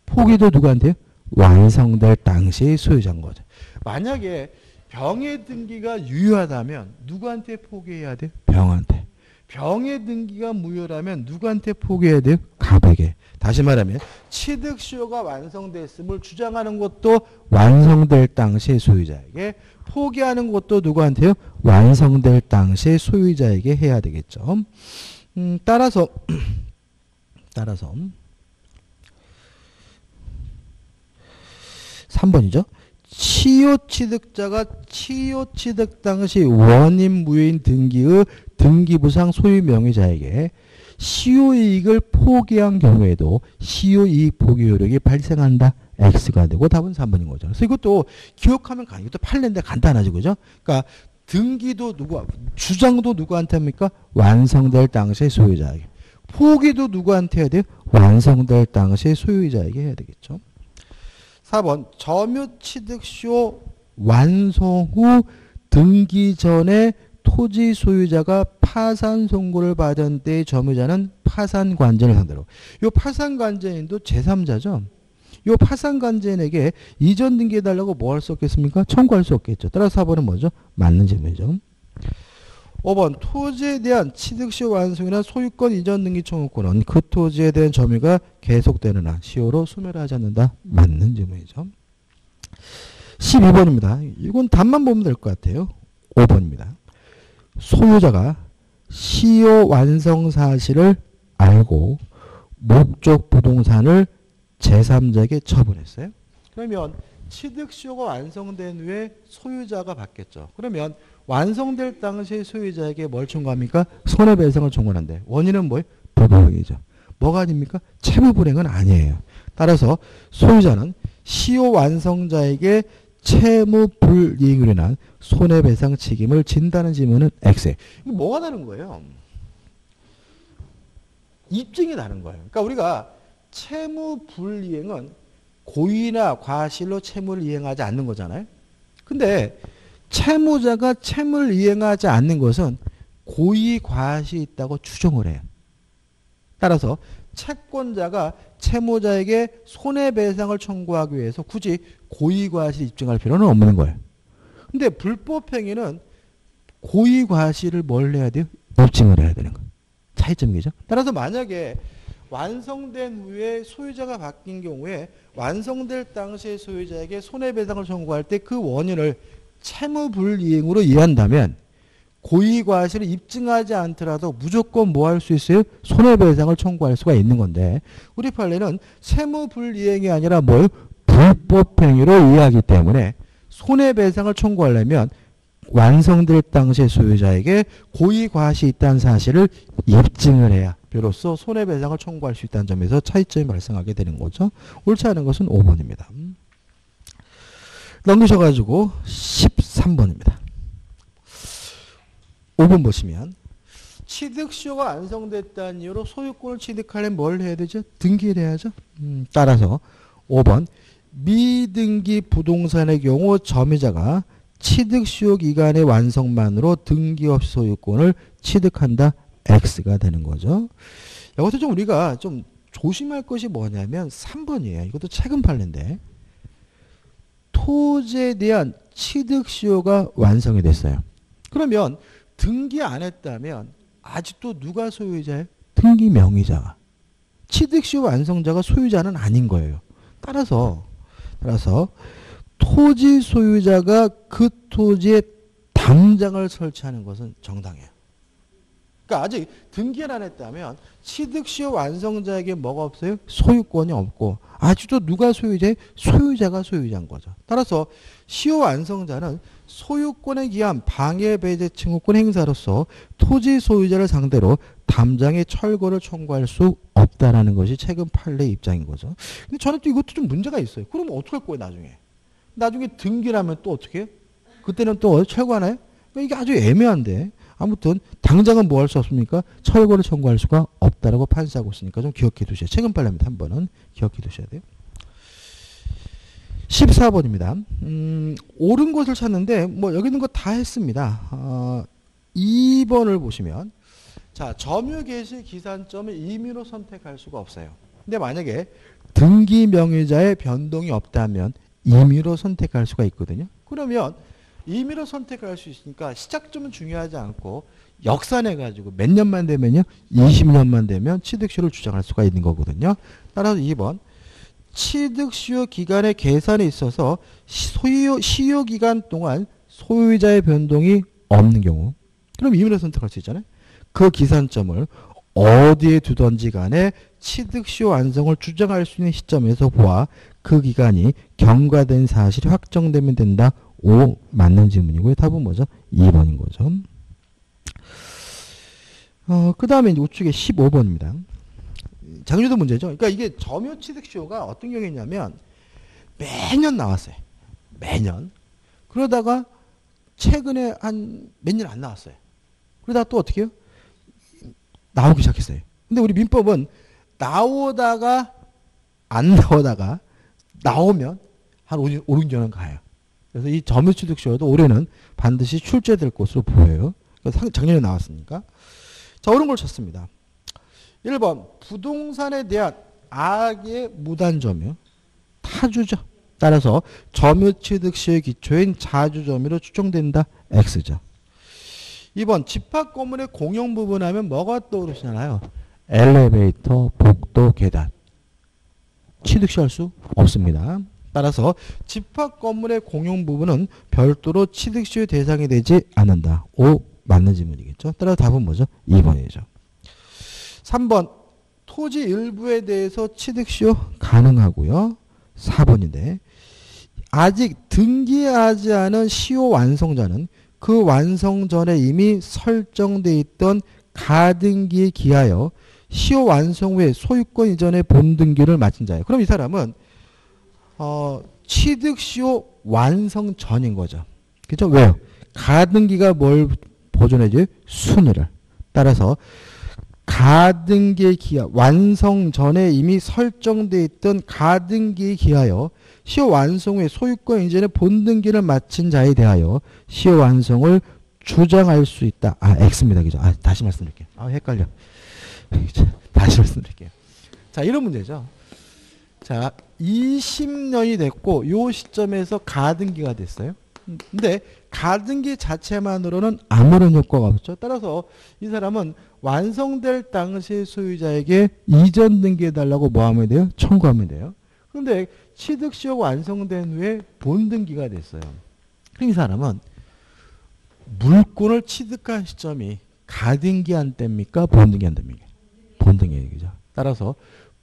포기도 누구한테요? 완성될 당시의 소유자인 거죠. 만약에 병의 등기가 유효하다면 누구한테 포기해야 돼요? 병한테. 병의 등기가 무효라면 누구한테 포기해야 돼요? 갑에게. 다시 말하면 취득시효가 완성됐음을 주장하는 것도 완성될 당시의 소유자에게, 포기하는 것도 누구한테요? 완성될 당시의 소유자에게 해야 되겠죠. 음, 따라서 따라서 삼 번이죠. 치효취득자가 치효취득 당시 원인 무효인 등기의 등기부상 소유명의자에게 시효이익을 포기한 경우에도 시효이익 포기효력이 발생한다. X가 되고 답은 삼 번인 거죠. 그래서 이것도 기억하면 가. 이것도 판례인데 간단하죠. 그죠? 그러니까 등기도 누구, 주장도 누구한테 합니까? 완성될 당시의 소유자에게. 포기도 누구한테 해야 돼요? 완성될 당시의 소유자에게 해야 되겠죠. 사 번. 점유취득시효 완성 후 등기 전에 토지 소유자가 파산 선고를 받은 때의 점유자는 파산 관전을 상대로. 요 파산 관전인도 제삼자죠. 요 파산 관전에게 이전 등기해달라고 뭐 할 수 없겠습니까? 청구할 수 없겠죠. 따라서 사 번은 뭐죠? 맞는 질문이죠. 오 번 토지에 대한 취득시 완성이나 소유권 이전 등기 청구권은 그 토지에 대한 점유가 계속되는 한 시효로 소멸 하지 않는다. 맞는 질문이죠. 십이 번입니다. 이건 답만 보면 될 것 같아요. 오 번입니다. 소유자가 시효 완성 사실을 알고 목적 부동산을 제삼자에게 처분했어요. 그러면 취득시효가 완성된 후에 소유자가 받겠죠. 그러면 완성될 당시에 소유자에게 뭘 청구합니까? 손해배상을 청구하는데 원인은 뭐예요? 불법행위죠. 뭐가 아닙니까? 채무불행은 아니에요. 따라서 소유자는 시효 완성자에게 채무불이익으로 인한 손해배상 책임을 진다는 질문은 X예요. 이게 뭐가 다른 거예요? 입증이 다른 거예요. 그러니까 우리가 채무불이행은 고의나 과실로 채무를 이행하지 않는 거잖아요. 근데 채무자가 채무를 이행하지 않는 것은 고의 과실이 있다고 추정을 해요. 따라서 채권자가 채무자에게 손해배상을 청구하기 위해서 굳이 고의 과실을 입증할 필요는 없는 거예요. 근데 불법행위는 고의 과실을 뭘 해야 돼요? 입증을 해야 되는 거예요. 차이점이죠. 따라서 만약에 완성된 후에 소유자가 바뀐 경우에 완성될 당시에 소유자에게 손해배상을 청구할 때 그 원인을 채무불이행으로 이해한다면 고의과실을 입증하지 않더라도 무조건 뭐 할 수 있어요? 손해배상을 청구할 수가 있는 건데 우리 판례는 채무불이행이 아니라 뭘? 불법행위로 이해하기 때문에 손해배상을 청구하려면 완성될 당시에 소유자에게 고의과실이 있다는 사실을 입증을 해야 비로소 손해배상을 청구할 수 있다는 점에서 차이점이 발생하게 되는 거죠. 옳지 않은 것은 오 번입니다. 넘기셔가지고 십삼 번입니다. 오 번 보시면 취득시효가 완성됐다는 이유로 소유권을 취득하려면 뭘 해야 되죠? 등기를 해야죠. 음, 따라서 오 번 미등기 부동산의 경우 점유자가 취득시효 기간의 완성만으로 등기 없이 소유권을 취득한다. X가 되는 거죠. 이것도 좀 우리가 좀 조심할 것이 뭐냐면 삼 번이에요. 이것도 최근 판례인데 토지에 대한 취득시효가 완성이 됐어요. 그러면 등기 안 했다면 아직도 누가 소유자예요? 등기 명의자가. 취득시효 완성자가 소유자는 아닌 거예요. 따라서 따라서 토지 소유자가 그 토지에 당장을 설치하는 것은 정당해요. 그러니까 아직 등기를 안 했다면 취득시효 완성자에게 뭐가 없어요? 소유권이 없고 아직도 누가 소유자예요? 소유자가 소유자인 거죠. 따라서 시효 완성자는 소유권에 기한 방해배제 청구권 행사로서 토지 소유자를 상대로 담장의 철거를 청구할 수 없다라는 것이 최근 판례의 입장인 거죠. 근데 저는 또 이것도 좀 문제가 있어요. 그러면 어떻게 할 거예요? 나중에 나중에 등기를 하면 또 어떻게 해요? 그때는 또 철거하나요? 이게 아주 애매한데 아무튼 당장은 뭐 할 수 없습니까? 철거를 청구할 수가 없다라고 판시하고 있으니까 좀 기억해 두셔야 돼요. 최근 판례입니다. 한 번은 기억해 두셔야 돼요. 십사 번입니다. 음, 옳은 것을 찾는데 뭐 여기 있는 거 다 했습니다. 어, 이 번을 보시면 자 점유 개시 기산점을 임의로 선택할 수가 없어요. 근데 만약에 등기 명의자의 변동이 없다면 임의로 선택할 수가 있거든요. 그러면 임의로 선택할 수 있으니까 시작점은 중요하지 않고 역산해가지고 몇 년만 되면요? 이십 년만 되면 취득시효를 주장할 수가 있는 거거든요. 따라서 이 번 취득시효 기간의 계산에 있어서 소유, 시효 기간 동안 소유자의 변동이 없는 경우 그럼 임의로 선택할 수 있잖아요. 그 기산점을 어디에 두던지 간에 취득시효 완성을 주장할 수 있는 시점에서 보아 그 기간이 경과된 사실이 확정되면 된다. 오 맞는 질문이고요. 답은 뭐죠? 이 번인 거죠. 어, 그 다음에 우측에 십오 번입니다. 장유도 문제죠. 그러니까 이게 점유 취득시효가 어떤 경우였냐면 매년 나왔어요. 매년. 그러다가 최근에 한 몇 년 안 나왔어요. 그러다가 또 어떻게 해요? 나오기 시작했어요. 근데 우리 민법은 나오다가 안 나오다가 나오면 한 오, 육 년은 가요. 그래서 이 점유 취득시효도 올해는 반드시 출제될 것으로 보여요. 그러니까 작년에 나왔으니까. 자, 옳은 걸 찾습니다. 일 번 부동산에 대한 악의 무단 점유 타주죠. 따라서 점유 취득시효의 기초인 자주 점유로 추정된다. X죠. 이 번 집합 건물의 공용 부분 하면 뭐가 떠오르시나요? 엘리베이터, 복도, 계단. 취득시할 수 없습니다. 따라서 집합 건물의 공용 부분은 별도로 취득시효 대상이 되지 않는다. 오, 맞는 질문이겠죠. 따라서 답은 뭐죠? 이 번이죠. 삼 번 토지 일부에 대해서 취득시효 가능하고요. 사 번인데 아직 등기하지 않은 시효 완성자는 그 완성 전에 이미 설정돼 있던 가등기에 기하여 시효 완성 후에 소유권 이전의 본등기를 마친 자예요. 그럼 이 사람은 어, 취득시효 완성 전인 거죠. 그렇죠? 왜요? 가등기가 뭘 보존해줘요? 순위를. 따라서 가등기에 기하여 완성 전에 이미 설정돼 있던 가등기에 기하여 시효 완성 후에 소유권 이전의 본등기를 마친 자에 대하여 시효 완성을 주장할 수 있다. 아, X입니다. 그죠? 아, 다시 말씀드릴게요. 아, 헷갈려. 다시 말씀드릴게요. 자, 이런 문제죠. 자, 이십 년이 됐고 요 시점에서 가등기가 됐어요. 근데 가등기 자체만으로는 아무런 효과가 없죠. 따라서 이 사람은 완성될 당시의 소유자에게 이전 등기해달라고 뭐 하면 돼요? 청구하면 돼요. 그런데 취득시효 완성된 후에 본등기가 됐어요. 그럼 이 사람은 물권을 취득한 시점이 가등기한 때입니까? 본등기한 때입니까? 본등기예요. 그죠? 따라서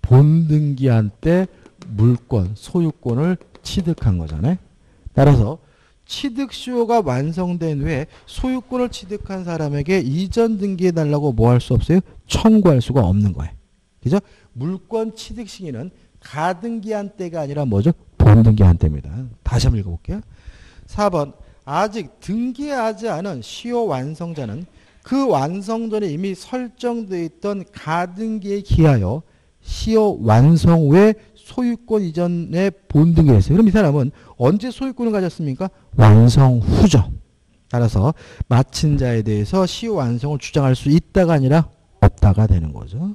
본등기한 때 물권, 소유권을 취득한 거잖아요. 따라서 취득시효가 완성된 후에 소유권을 취득한 사람에게 이전 등기해달라고 뭐 할 수 없어요? 청구할 수가 없는 거예요. 그죠? 물권 취득 시기는 가등기한 때가 아니라 뭐죠? 본등기한 때입니다. 다시 한번 읽어볼게요. 사 번 아직 등기하지 않은 시효 완성자는 그 완성 전에 이미 설정되어 있던 가등기에 기하여 시효 완성 후에 소유권 이전에 본등기를 했어요. 그럼 이 사람은 언제 소유권을 가졌습니까? 완성 후죠. 따라서 마친 자에 대해서 시효 완성을 주장할 수 있다가 아니라 없다가 되는 거죠.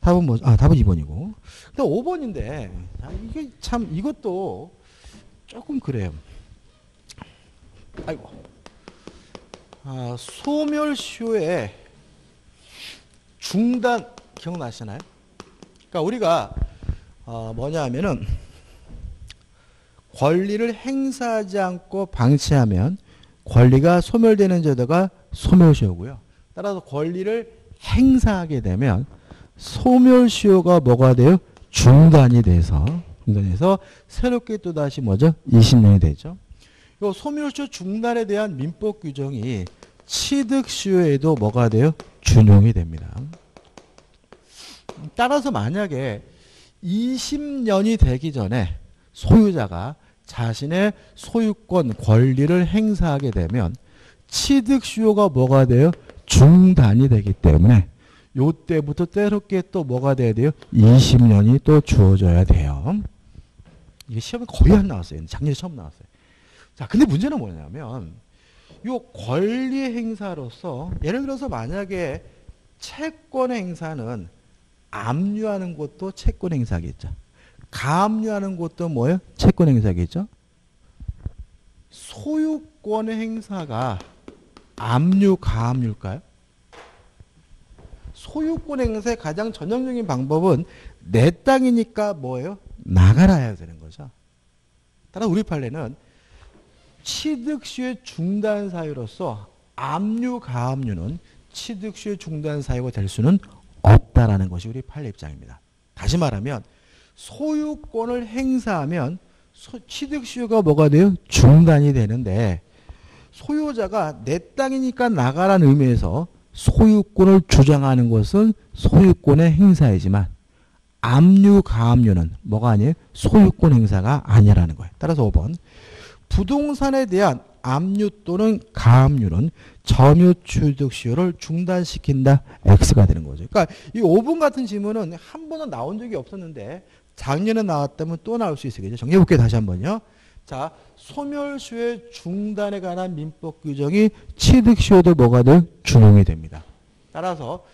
답은 뭐, 아, 답은 이 번이고. 근데 오 번인데, 아, 이게 참, 이것도 조금 그래요. 아이고. 아, 소멸시효의 중단, 기억나시나요? 그러니까 우리가, 어, 뭐냐 하면은, 권리를 행사하지 않고 방치하면 권리가 소멸되는 제도가 소멸시효고요. 따라서 권리를 행사하게 되면 소멸시효가 뭐가 돼요? 중단이 돼서, 중단해서 새롭게 또 다시 뭐죠? 이십 년이 되죠. 요 소멸시효 중단에 대한 민법 규정이 취득시효에도 뭐가 돼요? 준용이 됩니다. 따라서 만약에 이십 년이 되기 전에 소유자가 자신의 소유권 권리를 행사하게 되면 취득시효가 뭐가 돼요? 중단이 되기 때문에 요때부터 때롭게 또 뭐가 돼야 돼요? 이십 년이 또 주어져야 돼요. 이게 시험에 거의 안 나왔어요. 작년에 처음 나왔어요. 자, 근데 문제는 뭐냐면 요 권리 행사로서 예를 들어서 만약에 채권 행사는 압류하는 것도 채권 행사겠죠. 가압류하는 것도 뭐예요? 채권 행사겠죠. 소유권 행사가 압류, 가압류일까요? 소유권 행사의 가장 전형적인 방법은 내 땅이니까 뭐예요? 나가라 해야 되는 거죠. 따라서 우리 판례는 취득시효의 중단 사유로서 압류, 가압류는 취득시효의 중단 사유가 될 수는 없다라는 것이 우리 판례 입장입니다. 다시 말하면 소유권을 행사하면 소, 취득시효가 뭐가 돼요? 중단이 되는데 소유자가 내 땅이니까 나가라는 의미에서 소유권을 주장하는 것은 소유권의 행사이지만 압류, 가압류는 뭐가 아니에요? 소유권 행사가 아니라는 거예요. 따라서 오 번 부동산에 대한 압류 또는 가압류는 점유 취득시효를 중단시킨다. X가 되는 거죠. 그러니까 이 오 번 같은 질문은 한 번은 나온 적이 없었는데 작년에 나왔다면 또 나올 수 있겠죠. 정리해볼게요. 다시 한 번요. 자, 소멸시효의 중단에 관한 민법 규정이 취득시효도 뭐가 돼요? 준용이 됩니다. 따라서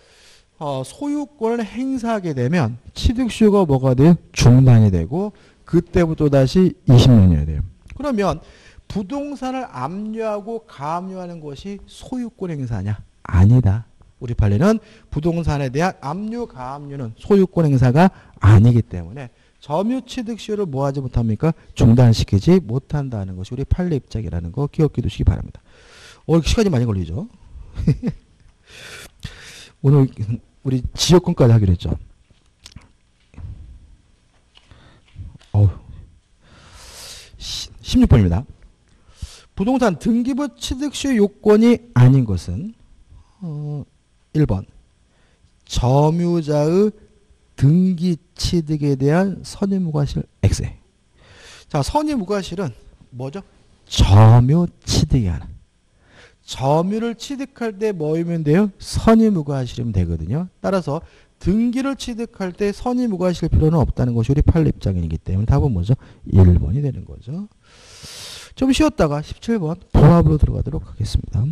어, 소유권을 행사하게 되면 취득시효가 뭐가 돼요? 중단이 되고 그때부터 다시 이십 년이어야 돼요. 그러면 부동산을 압류하고 가압류하는 것이 소유권 행사냐? 아니다. 우리 판례는 부동산에 대한 압류, 가압류는 소유권 행사가 아니기 때문에 점유취득시효를 뭐 하지 못합니까? 중단시키지 못한다는 것이 우리 판례 입장이라는 거 기억해 두시기 바랍니다. 어, 시간이 많이 걸리죠? 오늘 우리 지역권까지 하기로 했죠. 어우, 십육 번입니다. 부동산 등기부 취득시효 요건이 아닌 것은 어, 일 번 점유자의 등기 취득에 대한 선의무과실 엑세. 자, 선의무과실은 뭐죠? 점유 취득이 하나. 점유를 취득할 때 뭐이면 돼요? 선의무과실이면 되거든요. 따라서 등기를 취득할 때 선의무과실 필요는 없다는 것이 우리 판례 입장이기 때문에 답은 뭐죠? 일 번이 되는 거죠. 좀 쉬었다가 십칠 번 보합으로 들어가도록 하겠습니다.